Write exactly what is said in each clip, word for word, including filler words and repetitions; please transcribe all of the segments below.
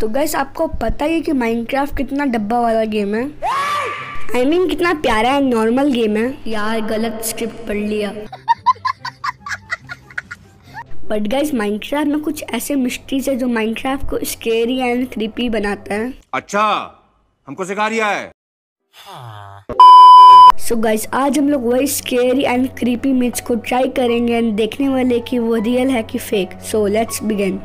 तो गाइस आपको पता ही है कि माइनक्राफ्ट कितना डब्बा वाला गेम है, आई मीन कितना प्यारा है, नॉर्मल गेम है यार। गलत स्क्रिप्ट पढ़ लिया। बट गाइस माइनक्राफ्ट में कुछ ऐसे मिस्ट्रीज है जो माइनक्राफ्ट को स्केरी एंड क्रीपी बनाता है। अच्छा हमको सिखा रहा है। सो so गाइस आज हम लोग वही स्केरी एंड क्रीपी मिथ्स को ट्राई करेंगे एंड देखने वाले कि वो रियल है कि fake. So let's begin.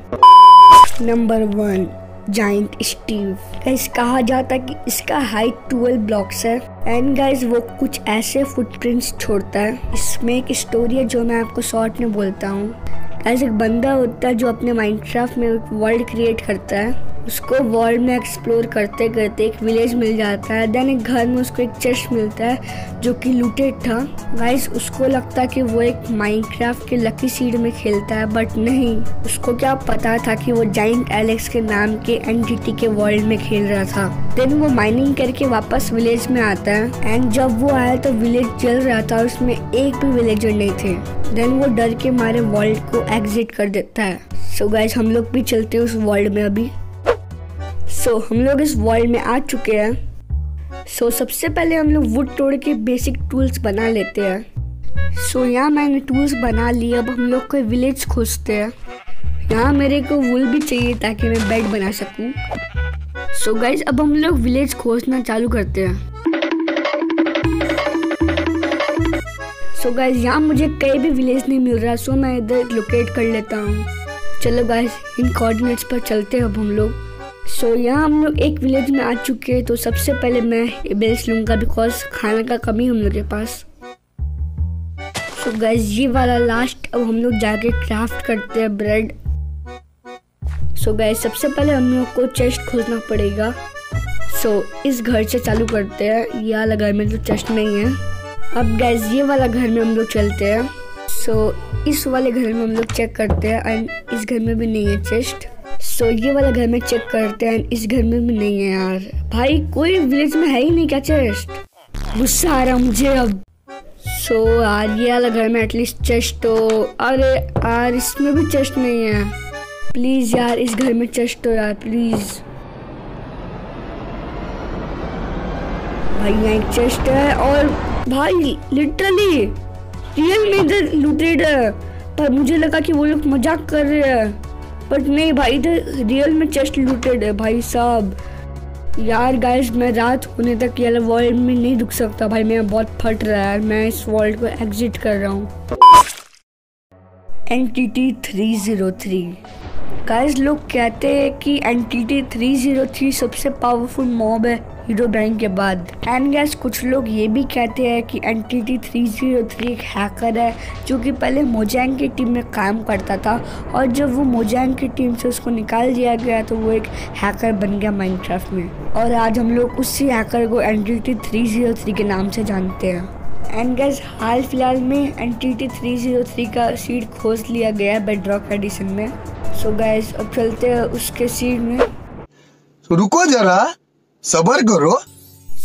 Number one, giant Steve. Guys कहा जाता है कि इसका हाइट ट्वेल्व ब्लॉक्स है एंड गाइस वो कुछ ऐसे फुटप्रिंट्स छोड़ता है। इसमें एक स्टोरी है जो मैं आपको शॉर्ट में बोलता हूँ। गाइस एक बंदा होता है जो अपने माइनक्राफ्ट में एक वर्ल्ड क्रिएट करता है। उसको वर्ल्ड में एक्सप्लोर करते करते एक विलेज मिल जाता है, देन एक घर में उसको एक चेस्ट मिलता है जो कि लूटेड था। गाइस उसको लगता है कि वो एक माइनक्राफ्ट के लकी सीड में खेलता है, बट नहीं, उसको क्या पता था कि वो जाइंट एलेक्स के नाम के एंटिटी के वर्ल्ड में खेल रहा था। देन वो माइनिंग करके वापस विलेज में आता है एंड जब वो आया तो विलेज जल रहा था और उसमें एक भी विलेजर नहीं थे। देन वो डर के मारे वर्ल्ड को एग्जिट कर देता है। सो so गाइस हम लोग भी चलते हैं उस वर्ल्ड में अभी। सो so, हम लोग इस वर्ल्ड में आ चुके हैं। सो so, सबसे पहले हम लोग वुड तोड़ के बेसिक टूल्स बना लेते हैं। सो so, यहाँ मैंने टूल्स बना लिए। अब हम लोग कोई विलेज खोजते हैं। यहाँ मेरे को वुल भी चाहिए ताकि मैं बेड बना सकूं। सो so, गाइस अब हम लोग विलेज खोजना चालू करते हैं। सो so, गाइस यहाँ मुझे कहीं भी विलेज नहीं मिल रहा, सो so, मैं इधर लोकेट कर लेता हूँ। चलो गाइस इन कोऑर्डिनेट्स पर चलते हैं अब हम लोग। सो so, यहाँ हम लोग एक विलेज में आ चुके हैं। तो सबसे पहले मैं बेस लूँगा बिकॉज खाने का कमी हम लोग के पास। सो so, गाइस ये वाला लास्ट अब हम लोग जाके क्राफ्ट करते हैं ब्रेड। सो so, गाइस सबसे पहले हम लोग को चेस्ट खोजना पड़ेगा। सो so, इस घर से चालू करते हैं। यह वाला घर में तो चेस्ट नहीं है। अब गाइस ये वाला घर में हम लोग चलते हैं। सो so, इस वाले घर में हम लोग चेक करते हैं एंड इस घर में भी नहीं है चेस्ट। सो so, ये वाला घर में चेक करते हैं एंड इस घर में भी नहीं है। यार भाई कोई विलेज में है ही नहीं क्या चेस्ट? गुस्सा आ रहा मुझे अब। सो so, यार ये वाला घर में एटलीस्ट चेस्ट हो। अरे यार इसमें भी चेस्ट नहीं है। प्लीज़ यार इस घर में चेस्ट हो यार, प्लीज़। भाई यहाँ एक चेस्ट है और भाई लिटरली रियल में इधर लूटेड है, पर मुझे लगा कि वो लोग मजाक कर रहे हैं, बट नहीं भाई इधर रियल में चेस्ट लूटेड है भाई साहब। यार गाइस मैं रात होने तक ये वर्ल्ड में नहीं रुक सकता भाई, मैं बहुत फट रहा है। मैं इस वर्ल्ड को एग्जिट कर रहा हूँ। Entity three zero three. Guys लोग कहते हैं कि एंटिटी थ्री ज़ीरो थ्री सबसे पावरफुल मॉब है हीरोब्राइन के बाद। एंड गाइस कुछ लोग ये भी कहते हैं कि एंटिटी थ्री ज़ीरो थ्री एक हैकर है जो कि पहले मोजैंग की टीम में काम करता था और जब वो मोजैंग की टीम से उसको निकाल दिया गया तो वो एक हैकर बन गया माइनक्राफ्ट में, और आज हम लोग उसी हैकर को एंटिटी थ्री ज़ीरो थ्री के नाम से जानते हैं। एंड गाइस हाल फिलहाल में एंटिटी थ्री ज़ीरो थ्री का सीड खोज लिया गया है बेडरॉक एडिशन में। सो so गाइस अब चलते हैं उसके सीड में। so, रुको जरा सबर करो।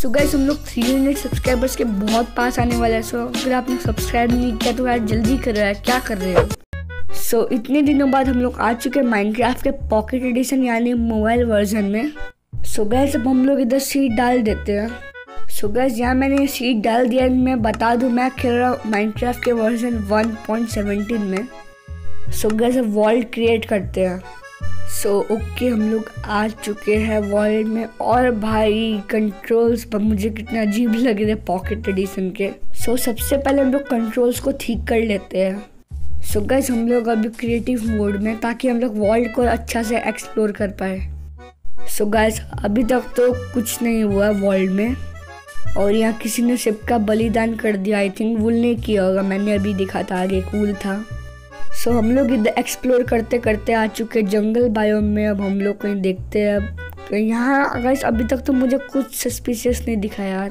सो गाइस हम लोग तीन सौ सब्सक्राइबर्स के बहुत पास आने वाले हैं। सो अगर आपने सब्सक्राइब नहीं किया तो यार जल्दी कर रहा है, क्या कर रहे हो? सो so, इतने दिनों बाद हम लोग आ चुके हैं माइनक्राफ्ट के पॉकेट एडिशन यानी मोबाइल वर्जन में। सो so, गाइस अब हम लोग इधर सीड डाल देते हैं। सो गाइस यहाँ मैंने सीड डाल दिया। मैं बता दूँ मैं खेल रहा हूँ माइनक्राफ्ट के वर्जन वन पॉइंट सेवनटीन में। सो गाइस अब वर्ल्ड क्रिएट करते हैं। सो so, ओके okay, हम लोग आ चुके हैं वर्ल्ड में और भाई कंट्रोल्स पर मुझे कितना अजीब लग रहे हैं पॉकेट एडिशन के। सो so, सबसे पहले हम लोग कंट्रोल्स को ठीक कर लेते हैं। सो so, गाइस हम लोग अभी क्रिएटिव मोड में ताकि हम लोग वर्ल्ड को अच्छा से एक्सप्लोर कर पाए। सो so, गाइस अभी तक तो कुछ नहीं हुआ वर्ल्ड में और यहाँ किसी ने शिप का बलिदान कर दिया। आई थिंक वुल ने किया होगा, मैंने अभी देखा था आगे एक वुल था। सो so, हम लोग इधर एक्सप्लोर करते करते आ चुके जंगल बायोम में। अब हम लोग कहीं देखते हैं। अब यहाँ गाइस अभी तक तो मुझे कुछ सस्पिशियस नहीं दिखा यार।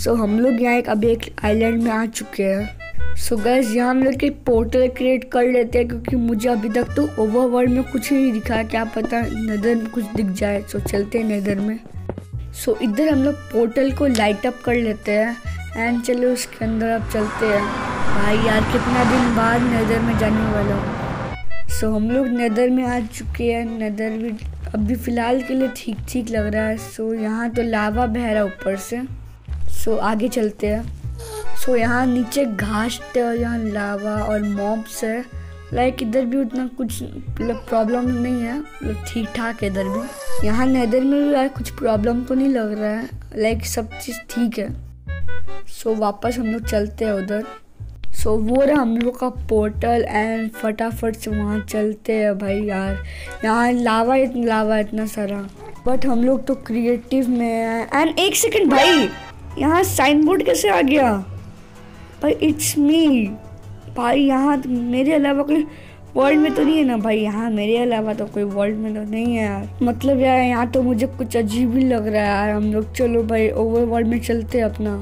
सो so, हम लोग यहाँ एक अभी एक आइलैंड में आ चुके हैं। सो so, गाइस यहाँ हम लोग एक पोर्टल क्रिएट कर लेते हैं क्योंकि मुझे अभी तक तो ओवरवर्ल्ड में कुछ नहीं दिखा, क्या पता नेदर में कुछ दिख जाए। सो so, चलते हैं नेदर में। सो so, इधर हम लोग पोर्टल को लाइट अप कर लेते हैं एंड चलो उसके अंदर अब चलते हैं। भाई यार कितना दिन बाद नेदर में जाने वाला हूँ। सो हम लोग नेदर में आ चुके हैं। नेदर भी अभी फ़िलहाल के लिए ठीक ठीक लग रहा है। सो यहाँ तो लावा बह रहा है ऊपर से। सो आगे चलते हैं। सो यहाँ नीचे घास है और यहाँ लावा और मॉब्स है। लाइक इधर भी उतना कुछ मतलब प्रॉब्लम नहीं है, मतलब ठीक ठाक है इधर भी। यहाँ नेदर में भी यार कुछ प्रॉब्लम तो नहीं लग रहा है, लाइक सब चीज़ ठीक है। सो वापस हम लोग चलते हैं उधर। सो so, वो रहा हम लोग का पोर्टल एंड फटाफट से वहाँ चलते हैं। भाई यार यहाँ लावा इतना लावा इतना सारा, बट हम लोग तो क्रिएटिव में हैं। एंड एक सेकंड भाई, यहाँ साइन बोर्ड कैसे आ गया भाई? इट्स मी भाई। यहाँ मेरे अलावा कोई वर्ल्ड में तो नहीं है ना भाई? यहाँ मेरे अलावा तो कोई वर्ल्ड में तो नहीं है यार। मतलब यार यहाँ तो मुझे कुछ अजीब ही लग रहा है यार। हम लोग चलो भाई ओवर वर्ल्ड में चलते हैं अपना।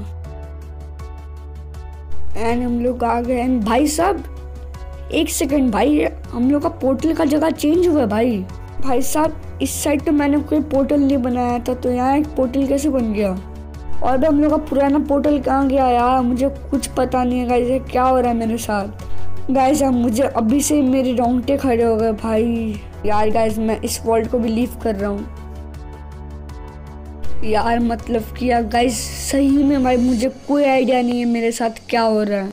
एंड हम लोग आ गए। एंड भाई साहब एक सेकंड भाई, हम लोग का पोर्टल का जगह चेंज हुआ है भाई। भाई साहब इस साइड तो मैंने कोई पोर्टल नहीं बनाया था, तो यहाँ एक पोर्टल कैसे बन गया? और भाई हम लोग का पुराना पोर्टल कहाँ गया यार? मुझे कुछ पता नहीं है गाइस, क्या हो रहा है मेरे साथ गाइस। अब मुझे अभी से मेरे रोंगटे खड़े हो गए भाई। यार गाइस मैं इस वर्ल्ड को बिलीव कर रहा हूँ यार। मतलब कि यार गाइस सही में भाई मुझे कोई आइडिया नहीं है मेरे साथ क्या हो रहा है।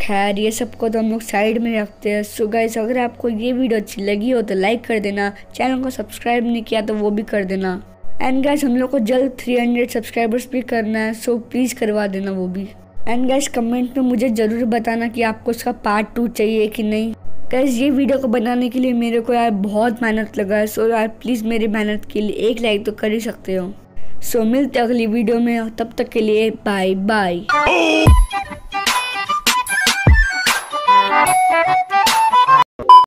खैर ये सब को तो हम लोग साइड में रखते हैं। सो गाइस अगर आपको ये वीडियो अच्छी लगी हो तो लाइक कर देना, चैनल को सब्सक्राइब नहीं किया तो वो भी कर देना। एंड गाइस हम लोग को जल्द तीन सौ सब्सक्राइबर्स भी करना है, सो प्लीज़ करवा देना वो भी। एंड गाइस कमेंट में मुझे ज़रूर बताना कि आपको इसका पार्ट टू चाहिए कि नहीं। गाइस ये वीडियो को बनाने के लिए मेरे को यार बहुत मेहनत लगा है, सो यार प्लीज़ मेरी मेहनत के लिए एक लाइक तो कर ही सकते हो। सो मिलते अगली वीडियो में, तब तक के लिए बाय बाय।